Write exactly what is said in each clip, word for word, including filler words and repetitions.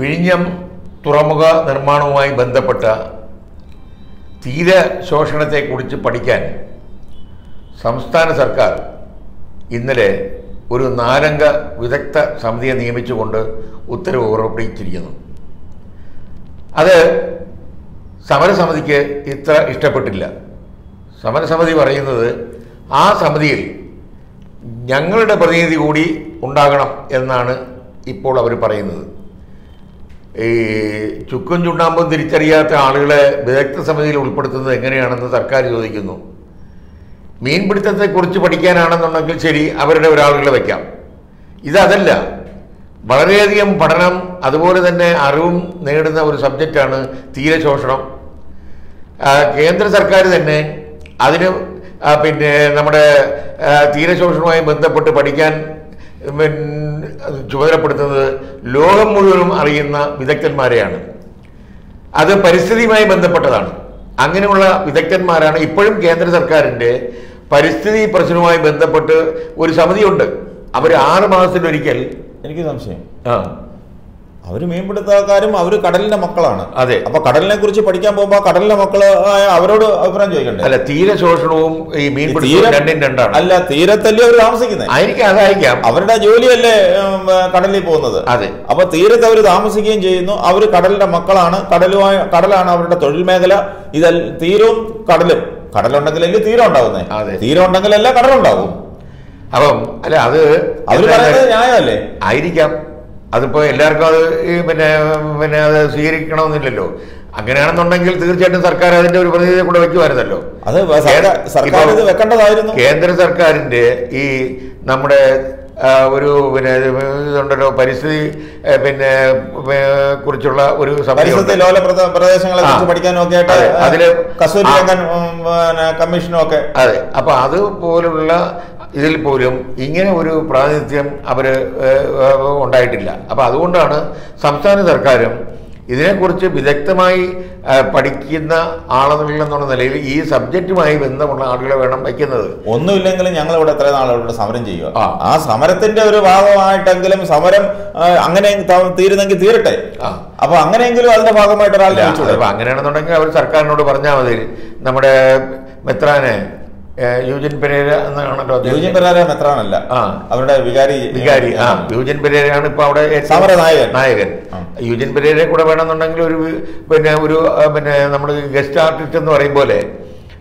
വിഴിഞ്ഞം തുറമുഖ നിർമ്മാണവുമായി ബന്ധപ്പെട്ട തീരശോഷണത്തെക്കുറിച്ച് പഠിക്കാൻ സംസ്ഥാന സർക്കാർ ഇന്നലെ ഒരു നാലംഗ വിദഗ്ധ സമിതിയെ നിയമിച്ചുകൊണ്ട് ഉത്തരവ് പുറപ്പെടുവിച്ചിരിക്കുന്നു. അത് സമരസമിതിക്ക് ഇത്ര ഇഷ്ടപ്പെട്ടില്ല. സമരസമിതി പറയുന്നത് ആ സമിതിയിൽ ഞങ്ങളുടെ പ്രതിനിധി കൂടി ഉണ്ടാകണം എന്നാണ് ഇപ്പോൾ അവർ പറയുന്നത്. ഈ ചുക്കും ചുണ്ണാമ്പും തിരിച്ചറിയാത്ത ആളുകളെ വിദഗ്ധ സമിതിയിൽ ഉൾപ്പെടുത്തുന്നത് എങ്ങനെയാണെന്ന് സർക്കാർ ചോദിക്കുന്നു. മീൻപിടുത്തത്തെക്കുറിച്ച് പഠിക്കാനാണെന്നുണ്ടെങ്കിൽ ശരി, അവരുടെ ഒരാളുകളെ വയ്ക്കാം. ഇതല്ല, വളരെയധികം പഠനം അതുപോലെ തന്നെ അറിവും നേടുന്ന ഒരു സബ്ജക്റ്റാണ് തീരശോഷണം. കേന്ദ്ര സർക്കാർ തന്നെ അതിന് പിന്നെ നമ്മുടെ തീരശോഷണവുമായി ബന്ധപ്പെട്ട് പഠിക്കാൻ ചുമതലപ്പെടുത്തുന്നത് ലോകം മുഴുവനും അറിയുന്ന വിദഗ്ധന്മാരെയാണ്. അത് പരിസ്ഥിതിയുമായി ബന്ധപ്പെട്ടതാണ്. അങ്ങനെയുള്ള വിദഗ്ധന്മാരാണ് ഇപ്പോഴും കേന്ദ്ര സർക്കാരിൻ്റെ പരിസ്ഥിതി പ്രശ്നവുമായി ബന്ധപ്പെട്ട് ഒരു സമിതിയുണ്ട്. അവർ ആറ് മാസത്തിലൊരിക്കൽ, എനിക്ക് സംശയം, ആ അവർ മീൻപിടുത്തക്കാരും അവർ കടലിന്റെ മക്കളാണ്. അതെ, അപ്പൊ കടലിനെ കുറിച്ച് പഠിക്കാൻ പോകുമ്പോൾ കടലിന്റെ മക്കള് അവരോട് അഭിപ്രായം ചോദിക്കണ്ടേ? അല്ല, തീരശോഷണവും ഈ മീൻപിടുത്തവും രണ്ടും രണ്ടാണ്. അല്ല, തീരത്തല്ലേ അവർ താമസിക്കുന്നത്, ആയിരിക്കും അതായിരിക്കാം അവരുടെ ജോലിയല്ലേ കടലിൽ പോകുന്നത്. അതെ, അപ്പൊ തീരത്ത് അവർ താമസിക്കുകയും ചെയ്യുന്നു, അവർ കടലിന്റെ മക്കളാണ്. കടലുമായി കടലാണ് അവരുടെ തൊഴിൽ മേഖല. ഇതൽ തീരവും കടലും, കടലുണ്ടെങ്കിലല്ലേ തീരം ഉണ്ടാവുന്നേ? അതെ, തീരം ഉണ്ടെങ്കിലല്ല കടലുണ്ടാവും. അപ്പം അല്ല, അത് അവർ പറയുന്നത് ന്യായമല്ലേ? ആയിരിക്കാം, അതിപ്പോൾ എല്ലാവർക്കും അത് പിന്നെ പിന്നെ അത് സ്വീകരിക്കണമെന്നില്ലല്ലോ. അങ്ങനെയാണെന്നുണ്ടെങ്കിൽ തീർച്ചയായിട്ടും സർക്കാർ അതിൻ്റെ ഒരു പ്രതിനിധിയെ കൂടെ വയ്ക്കുമായിരുന്നല്ലോ. അത് സർക്കാർ ഇത് വെക്കേണ്ടതായിരുന്നു. കേന്ദ്ര സർക്കാരിൻ്റെ ഈ നമ്മുടെ ഒരു പിന്നെ ഇതുണ്ടല്ലോ, പരിസ്ഥിതി പിന്നെ കുറിച്ചുള്ള ഒരു പ്രദേശങ്ങളെ പഠിക്കാനൊക്കെ അതിൽ കസ്തൂരി രംഗൻ കമ്മീഷനൊക്കെ. അതെ, അപ്പം അതുപോലുള്ള ഇതിൽ പോലും ഇങ്ങനെ ഒരു പ്രാതിനിധ്യം അവർ ഉണ്ടായിട്ടില്ല. അപ്പോൾ അതുകൊണ്ടാണ് സംസ്ഥാന സർക്കാരും ഇതിനെക്കുറിച്ച് വിദഗ്ധമായി പഠിക്കുന്ന ആളുകളിൽ എന്നുള്ള നിലയിൽ ഈ സബ്ജക്റ്റുമായി ബന്ധമുള്ള ആളുകളെ വേണം വയ്ക്കുന്നത്. ഒന്നുമില്ലെങ്കിലും ഞങ്ങൾ ഇവിടെ എത്ര നാളുകളുടെ സമരം ചെയ്യുക, ആ സമരത്തിന്റെ ഒരു ഭാഗമായിട്ടെങ്കിലും സമരം അങ്ങനെ തീരുന്നെങ്കിൽ തീരട്ടെ. അപ്പൊ അങ്ങനെയെങ്കിലും അതിന്റെ ഭാഗമായിട്ട് ഒരാളില്ല. അപ്പൊ അങ്ങനെയാണെന്നുണ്ടെങ്കിൽ അവർ സർക്കാരിനോട് പറഞ്ഞാൽ മതി. നമ്മുടെ മെത്രാനെ യൂജൻ പെരേര എന്നാണല്ലോ, യൂജൻ പെരേര മെത്രാനല്ല, ആ അവരുടെ വികാരി വികാരി ആ യൂജൻ പെരേരയാണ് ഇപ്പൊ അവിടെ സമര നായകൻ നായകൻ യൂജൻ പെരേരയെ കൂടെ വേണമെന്നുണ്ടെങ്കിൽ ഒരു പിന്നെ ഒരു പിന്നെ നമ്മൾ ഗസ്റ്റ് ആർട്ടിസ്റ്റ് എന്ന് പറയും പോലെ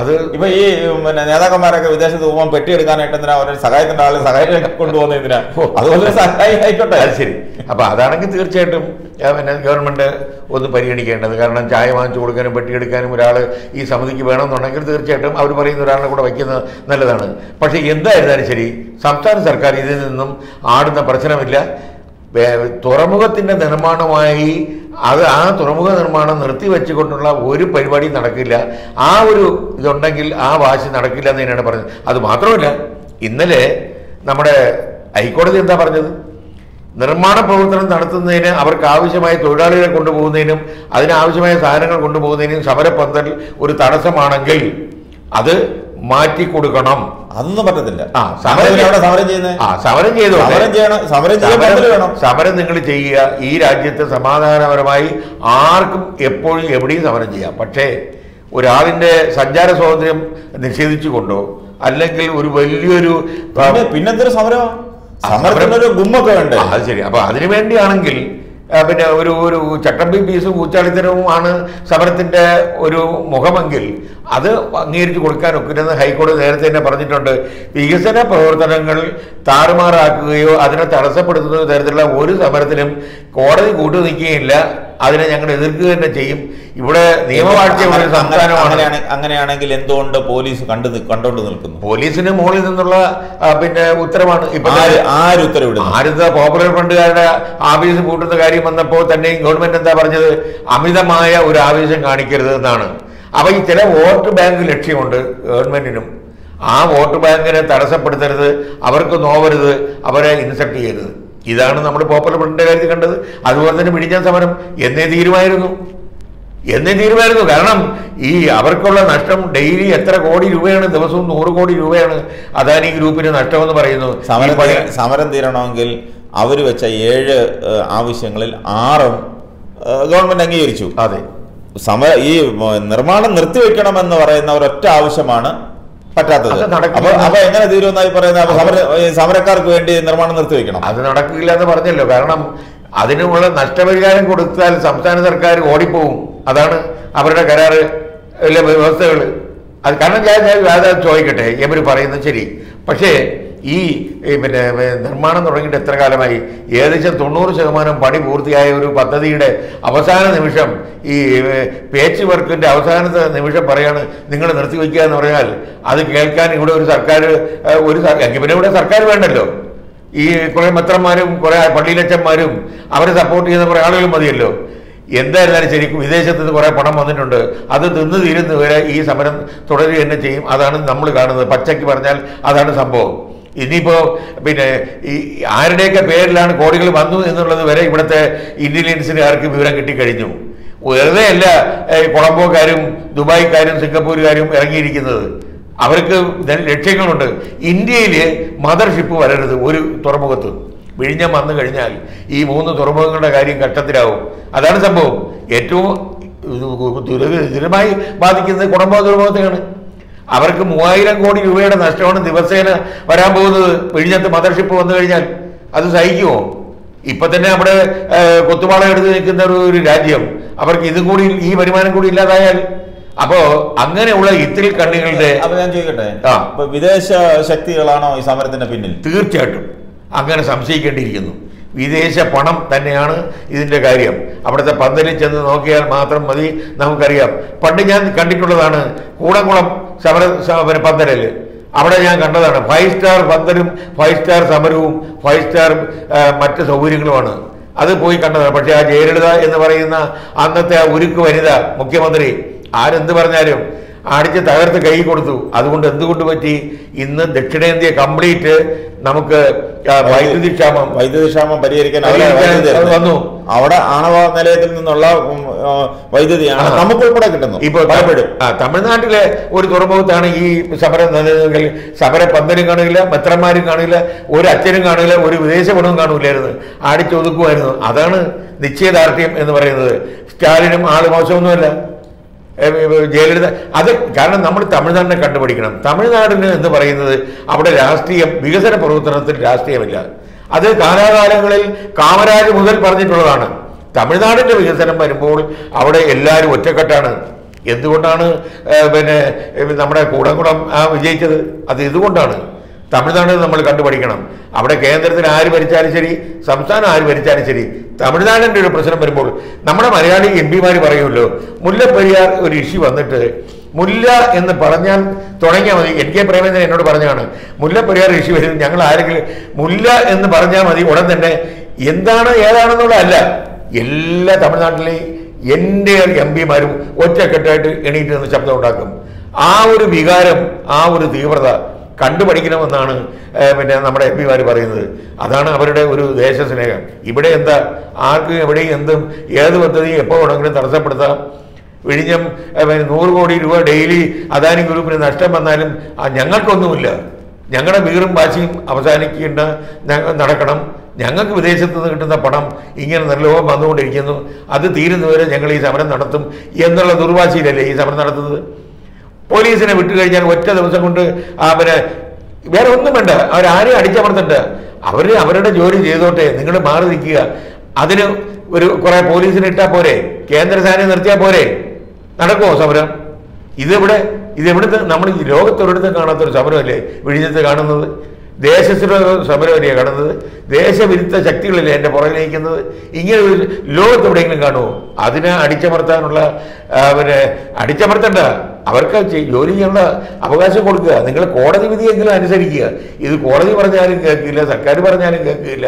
അത് ഇപ്പൊ ഈ പിന്നെ നേതാക്കന്മാരൊക്കെ വിദേശത്ത് പോകുമ്പോൾ പെട്ടി എടുക്കാനായിട്ട് എന്തിനാ അവരെ സഹായത്തിന്റെ ആളെ സഹായം കൊണ്ടുപോകുന്ന എന്തിനാ? അതുപോലെ സഹായി ആയിക്കോട്ടെ. ശരി, അപ്പൊ അതാണെങ്കിൽ തീർച്ചയായിട്ടും പിന്നെ ഗവൺമെന്റ് ഒന്ന് പരിഗണിക്കേണ്ടത്. കാരണം ചായ വാങ്ങിച്ചു കൊടുക്കാനും പെട്ടിയെടുക്കാനും ഒരാൾ ഈ സമിതിക്ക് വേണമെന്നുണ്ടെങ്കിൽ തീർച്ചയായിട്ടും അവർ പറയുന്ന ഒരാളെ കൂടെ വയ്ക്കുന്നത് നല്ലതാണ്. പക്ഷേ എന്തായിരുന്നാലും ശരി, സംസ്ഥാന സർക്കാർ ഇതിൽ നിന്നും ആടുന്ന പ്രശ്നമില്ല. തുറമുഖത്തിൻ്റെ നിർമ്മാണമായി അത് ആ തുറമുഖ നിർമ്മാണം നിർത്തിവെച്ചുകൊണ്ടുള്ള ഒരു പരിപാടി നടക്കില്ല. ആ ഒരു ഇതുണ്ടെങ്കിൽ ആ വാശി നടക്കില്ല എന്ന് തന്നെയാണ് പറഞ്ഞത്. അത് മാത്രമല്ല, ഇന്നലെ നമ്മുടെ ഹൈക്കോടതി എന്താ പറഞ്ഞത്? നിർമ്മാണ പ്രവർത്തനം നടത്തുന്നതിന് അവർക്ക് ആവശ്യമായ തൊഴിലാളികളെ കൊണ്ടുപോകുന്നതിനും അതിനാവശ്യമായ സാധനങ്ങൾ കൊണ്ടുപോകുന്നതിനും സമരപന്തൽ ഒരു തടസ്സമാണെങ്കിൽ അത് മാറ്റി കൊടുക്കണം. അതൊന്നും പറ്റത്തില്ല. ആ സമരം ചെയ്തു സമരം നിങ്ങൾ ചെയ്യുക. ഈ രാജ്യത്ത് സമാധാനപരമായി ആർക്കും എപ്പോഴും എവിടെയും സമരം ചെയ്യാം. പക്ഷേ ഒരാളിന്റെ സഞ്ചാര സ്വാതന്ത്ര്യം നിഷേധിച്ചുകൊണ്ടോ അല്ലെങ്കിൽ ഒരു വലിയൊരു പിന്നെന്തൊരു സമരം സമരത്തിനൊരു ഗുമ്മൊക്കെ വേണ്ടേ? അത് ശരി. അപ്പൊ അതിനു വേണ്ടിയാണെങ്കിൽ പിന്നെ ഒരു ഒരു ചട്ടമ്പി പീസും കൂച്ചാളിത്തരവുമാണ് സമരത്തിൻ്റെ ഒരു മുഖമെങ്കിൽ അത് അംഗീകരിച്ചു കൊടുക്കാനൊക്കില്ലെന്ന് ഹൈക്കോടതി നേരത്തെ തന്നെ പറഞ്ഞിട്ടുണ്ട്. വികസന പ്രവർത്തനങ്ങൾ താറുമാറാക്കുകയോ അതിനെ തടസ്സപ്പെടുത്തുന്ന തരത്തിലുള്ള ഒരു സമരത്തിനും കോടതി കൂട്ടു നിൽക്കുകയില്ല. അതിനെ ഞങ്ങൾ എതിർക്കുക തന്നെ ചെയ്യും. ഇവിടെ നിയമവാഴ്ചയുള്ള സംസ്ഥാനമാണ്. അങ്ങനെയാണെങ്കിൽ എന്തുകൊണ്ട് പോലീസ് കണ്ടു കണ്ടോണ്ട് നിൽക്കുന്നു? പോലീസിന് മുകളിൽ നിന്നുള്ള പിന്നെ ഉത്തരവാണ്. ഇപ്പൊ ആര് ഉത്തരവിടും? ആരുത പോപ്പുലർ ഫ്രണ്ടുകാരുടെ ആവേശം കൂട്ടുന്ന കാര്യം വന്നപ്പോൾ തന്നെയും ഗവൺമെന്റ് എന്താ പറഞ്ഞത്? അമിതമായ ഒരു ആവേശം കാണിക്കരുത് എന്നാണ്. അപ്പോൾ ചില വോട്ട് ബാങ്ക് ലക്ഷ്യമുണ്ട് ഗവൺമെൻറ്റിനും. ആ വോട്ട് ബാങ്കിനെ തടസ്സപ്പെടുത്തരുത്, അവർക്ക് നോവരുത്, അവരെ ഇൻസെപ്റ്റ് ചെയ്യരുത്. ഇതാണ് നമ്മൾ പോപ്പുലർ ഫ്രണ്ടിൻ്റെ കാര്യത്തിൽ കണ്ടത്. അതുപോലെ തന്നെ പിടിച്ചാൽ സമരം എന്നേ തീരുമായിരുന്നു എന്നേ തീരുമായിരുന്നു കാരണം ഈ അവർക്കുള്ള നഷ്ടം ഡെയിലി എത്ര കോടി രൂപയാണ്, ദിവസവും നൂറ് കോടി രൂപയാണ് അദാനി ഗ്രൂപ്പിന് നഷ്ടമെന്ന് പറയുന്നു. സമരം തീരണമെങ്കിൽ അവർ വെച്ച ഏഴ് ആവശ്യങ്ങളിൽ ആറും ഗവൺമെന്റ് അംഗീകരിച്ചു. അതെ, സമര ഈ നിർമ്മാണം നിർത്തിവെക്കണമെന്ന് പറയുന്ന ഒരൊറ്റ ആവശ്യമാണ് പറ്റാത്തത്. അപ്പൊ അപ്പൊ എങ്ങനെ തീരുമെന്നായി പറയുന്നത്? സമരക്കാർക്ക് വേണ്ടി നിർമ്മാണം നിർത്തിവെക്കണം, അത് നടക്കില്ല എന്ന് പറഞ്ഞല്ലോ. കാരണം അതിനുള്ള നഷ്ടപരിഹാരം കൊടുത്താൽ സംസ്ഥാന സർക്കാർ ഓടിപ്പോവും. അതാണ് അവരുടെ കരാറ് വ്യവസ്ഥകൾ. അത് കാരണം ഞാൻ ഞാൻ ചോദിക്കട്ടെ, ഇവർ പറയുന്നത് ശരി, പക്ഷേ ഈ പിന്നെ നിർമ്മാണം തുടങ്ങിയിട്ട് എത്ര കാലമായി? ഏകദേശം തൊണ്ണൂറ് ശതമാനം പണി പൂർത്തിയായ ഒരു പദ്ധതിയുടെ അവസാന നിമിഷം, ഈ പേച്ച് വർക്കിൻ്റെ അവസാനത്തെ നിമിഷം പറയാണ് നിങ്ങൾ നിർത്തിവെക്കുക എന്ന് പറഞ്ഞാൽ അത് കേൾക്കാൻ ഇവിടെ ഒരു സർക്കാർ ഒരു പിന്നെ ഇവിടെ സർക്കാർ വേണ്ടല്ലോ. ഈ കുറേ മെത്രന്മാരും കുറേ പള്ളിയിലച്ചന്മാരും അവരെ സപ്പോർട്ട് ചെയ്യുന്ന കുറേ ആളുകൾ മതിയല്ലോ. എന്തായിരുന്നാലും ശരിക്കും വിദേശത്ത് നിന്ന് കുറേ പണം വന്നിട്ടുണ്ട്, അത് തിന്നു തീരുന്നത് വരെ ഈ സമരം തുടരുക തന്നെ ചെയ്യും. അതാണ് നമ്മൾ കാണുന്നത്. പച്ചയ്ക്ക് പറഞ്ഞാൽ അതാണ് സംഭവം. ഇനിയിപ്പോൾ പിന്നെ ഈ ആരുടെയൊക്കെ പേരിലാണ് കോടികൾ വന്നു എന്നുള്ളത് വരെ ഇവിടുത്തെ ഇന്റലിജൻസിന് ആർക്കും വിവരം കിട്ടിക്കഴിഞ്ഞു. വെറുതെ അല്ല കൊളംബോക്കാരും ദുബായ്ക്കാരും സിംഗപ്പൂരുകാരും ഇറങ്ങിയിരിക്കുന്നത്. അവർക്ക് ലക്ഷ്യങ്ങളുണ്ട്. ഇന്ത്യയിൽ മദർഷിപ്പ് വരരുത് ഒരു തുറമുഖത്ത്. വിഴിഞ്ഞം വന്നു കഴിഞ്ഞാൽ ഈ മൂന്ന് തുറമുഖങ്ങളുടെ കാര്യം കഷ്ടത്തിലാവും. അതാണ് സംഭവം. ഏറ്റവും ദുരിതമായി ബാധിക്കുന്നത് കൊളംബോ തുറമുഖത്തെയാണ്. അവർക്ക് മൂവായിരം കോടി രൂപയുടെ നഷ്ടമാണ് ദിവസേന വരാൻ പോകുന്നത് വിഴിഞ്ഞത്ത് മദർഷിപ്പ് വന്നു കഴിഞ്ഞാൽ. അത് സഹിക്കുമോ? ഇപ്പം തന്നെ അവിടെ കൊത്തുപാള എടുത്ത് നിൽക്കുന്ന ഒരു രാജ്യം, അവർക്ക് ഇതും കൂടി ഈ വരുമാനം കൂടി ഇല്ലാതായാൽ. അപ്പോ അങ്ങനെയുള്ള ഇത്തിരി കണ്ണികളുടെ ഞാൻ ചോദിക്കട്ടെ, വിദേശ ശക്തികളാണോ ഈ സമരത്തിന്റെ പിന്നിൽ? തീർച്ചയായിട്ടും അങ്ങനെ സംശയിക്കേണ്ടിയിരിക്കുന്നു. വിദേശ പണം തന്നെയാണ് ഇതിൻ്റെ കാര്യം. അവിടുത്തെ പന്തലിൽ ചെന്ന് നോക്കിയാൽ മാത്രം മതി നമുക്കറിയാം. പണ്ട് ഞാൻ കണ്ടിട്ടുള്ളതാണ് കൂടംകുളം സമര സമര പന്തലിൽ. അവിടെ ഞാൻ കണ്ടതാണ് ഫൈവ് സ്റ്റാർ പന്തലും ഫൈവ് സ്റ്റാർ സമരവും ഫൈവ് സ്റ്റാർ മറ്റ് സൗകര്യങ്ങളുമാണ്. അത് പോയി കണ്ടതാണ്. പക്ഷേ ആ ജയലളിത എന്ന് പറയുന്ന അന്നത്തെ ആ ഉരുക്ക് വനിത മുഖ്യമന്ത്രി ആരെന്ത് പറഞ്ഞാലും അടിച്ച് തകർത്ത് കൈ കൊടുത്തു. അതുകൊണ്ട് എന്തുകൊണ്ട് പറ്റി? ഇന്ന് ദക്ഷിണേന്ത്യ കംപ്ലീറ്റ് നമുക്ക് വൈദ്യുതി ക്ഷാമം വൈദ്യുതി ക്ഷാമം പരിഹരിക്കാൻ വന്നു. അവിടെ ആണവ നിലയത്തിൽ നിന്നുള്ള വൈദ്യുതിയാണ് നമുക്ക് ഉൾപ്പെടെ കിട്ടുന്നു. ഇപ്പോൾ തമിഴ്നാട്ടിലെ ഒരു തുറമുഖത്താണ് ഈ സമരം നിലനിൽക്കൽ. സമര പന്തലും കാണില്ല, മെത്രന്മാരും കാണില്ല, ഒരു അച്ഛനും കാണില്ല, ഒരു വിദേശ പണവും കാണില്ലായിരുന്നു. ആടിച്ചൊതുക്കുമായിരുന്നു. അതാണ് നിശ്ചയദാർഢ്യം എന്ന് പറയുന്നത്. സ്റ്റാലിനും ആള് മോശമൊന്നുമല്ല, ജയലളിത. അത് കാരണം നമ്മൾ തമിഴ്നാടിനെ കണ്ടുപിടിക്കണം. തമിഴ്നാടിന് എന്ന് പറയുന്നത് അവിടെ രാഷ്ട്രീയം, വികസന പ്രവർത്തനത്തിൽ രാഷ്ട്രീയമില്ല. അത് കാലാകാലങ്ങളിൽ കാമരാജ് മുതൽ പറഞ്ഞിട്ടുള്ളതാണ്. തമിഴ്നാടിൻ്റെ വികസനം വരുമ്പോൾ അവിടെ എല്ലാവരും ഒറ്റക്കെട്ടാണ്. എന്തുകൊണ്ടാണ് പിന്നെ നമ്മുടെ കൂടംകുളം ആ വിജയിച്ചത്? അത് ഇതുകൊണ്ടാണ്. തമിഴ്നാടിനെ നമ്മൾ കണ്ടുപഠിക്കണം. അവിടെ കേന്ദ്രത്തിൽ ആര് ഭരിച്ചാലും ശരി, സംസ്ഥാനം ആര് ഭരിച്ചാലും ശരി, തമിഴ്നാടിൻ്റെ ഒരു പ്രശ്നം വരുമ്പോൾ നമ്മുടെ മലയാളി എം പിമാർ പറയുമല്ലോ, മുല്ലപ്പെരിയാർ ഒരു ഇഷ്യൂ വന്നിട്ട് മുല്ല എന്ന് പറഞ്ഞാൽ തുടങ്ങിയാൽ മതി. എൻ കെ പ്രേമേന്ദ്രൻ എന്നോട് പറഞ്ഞാണ് മുല്ലപ്പെരിയാർ ഇഷ്യൂ വരുന്നത് ഞങ്ങൾ ആരെങ്കിലും മുല്ല എന്ന് പറഞ്ഞാൽ മതി, ഉടൻ തന്നെ എന്താണ് ഏതാണെന്നുള്ളതല്ല. എല്ലാ തമിഴ്നാട്ടിലെ എൻ്റെ എം പിമാരും ഒറ്റക്കെട്ടായിട്ട് എണീറ്റ് നിന്ന് ശബ്ദം ഉണ്ടാക്കും. ആ ഒരു വികാരം, ആ ഒരു തീവ്രത കണ്ടുപഠിക്കണമെന്നാണ് പിന്നെ നമ്മുടെ എം പിമാർ പറയുന്നത്. അതാണ് അവരുടെ ഒരു ദേശസ്നേഹം. ഇവിടെ എന്താ, ആർക്കും എവിടെയും എന്തും ഏത് പദ്ധതിയും എപ്പോൾ വേണമെങ്കിലും തടസ്സപ്പെടുത്താം. വിഴിഞ്ഞം നൂറ് കോടി രൂപ ഡെയിലി അദാനി ഗ്രൂപ്പിന് നഷ്ടം വന്നാലും ഞങ്ങൾക്കൊന്നുമില്ല. ഞങ്ങളുടെ വീറും വാശിയും അവസാനിക്കേണ്ട നടക്കണം. ഞങ്ങൾക്ക് വിദേശത്ത് നിന്ന് കിട്ടുന്ന പണം ഇങ്ങനെ നിർലോഭം വന്നുകൊണ്ടിരിക്കുന്നു. അത് തീരുന്നവരെ ഞങ്ങൾ ഈ സമരം നടത്തും എന്നുള്ള ദുർവാശിയിലല്ലേ ഈ സമരം നടത്തുന്നത്? പോലീസിനെ വിട്ടുകഴിഞ്ഞാൽ ഒറ്റ ദിവസം കൊണ്ട് അവരെ വേറെ ഒന്നും വേണ്ട, അവരാരെയും അടിച്ചമർത്തണ്ട, അവർ അവരുടെ ജോലി ചെയ്തോട്ടെ, നിങ്ങൾ മാറി നിൽക്കുക. അതിന് ഒരു കുറേ പോലീസിനെ ഇട്ടാൽ പോരെ, കേന്ദ്ര സേനയെ നിർത്തിയാൽ പോരെ, നടക്കുമോ സമരം? ഇതെവിടെ ഇതെവിടുത്തെ നമ്മൾ ലോകത്തൊരിടത്തും കാണാത്തൊരു സമരമല്ലേ വിഴിഞ്ഞത്ത് കാണുന്നത്? ദേശത്തിലെ സമരമല്ലേ കാണുന്നത്? ദേശവിരുദ്ധ ശക്തികളല്ലേ എൻ്റെ പുറകിൽ നയിക്കുന്നത്? ഇങ്ങനെ ഒരു ലോകത്തെവിടെയെങ്കിലും കാണുമോ? അതിനെ അടിച്ചമർത്താനുള്ള അവരെ അടിച്ചമർത്തണ്ട, അവർക്ക് ജോലി ചെയ്യാനുള്ള അവകാശം കൊടുക്കുക. നിങ്ങൾ കോടതി വിധിയെങ്കിലും അനുസരിക്കുക. ഇത് കോടതി പറഞ്ഞാലും കേൾക്കില്ല, സർക്കാർ പറഞ്ഞാലും കേൾക്കില്ല,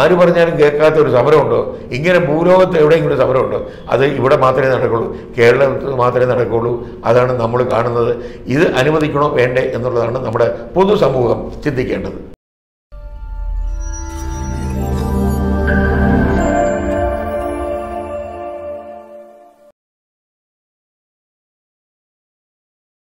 ആര് പറഞ്ഞാലും കേൾക്കാത്ത ഒരു സമരമുണ്ടോ? ഇങ്ങനെ ഭൂലോകത്ത് എവിടെയെങ്കിലും സമരമുണ്ടോ? അത് ഇവിടെ മാത്രമേ നടക്കുള്ളൂ, കേരളത്തിൽ മാത്രമേ നടക്കുകയുള്ളൂ. അതാണ് നമ്മൾ കാണുന്നത്. ഇത് അനുവദിക്കണോ വേണ്ടേ എന്നുള്ളതാണ് നമ്മുടെ പൊതുസമൂഹം ചിന്തിക്കേണ്ടത്.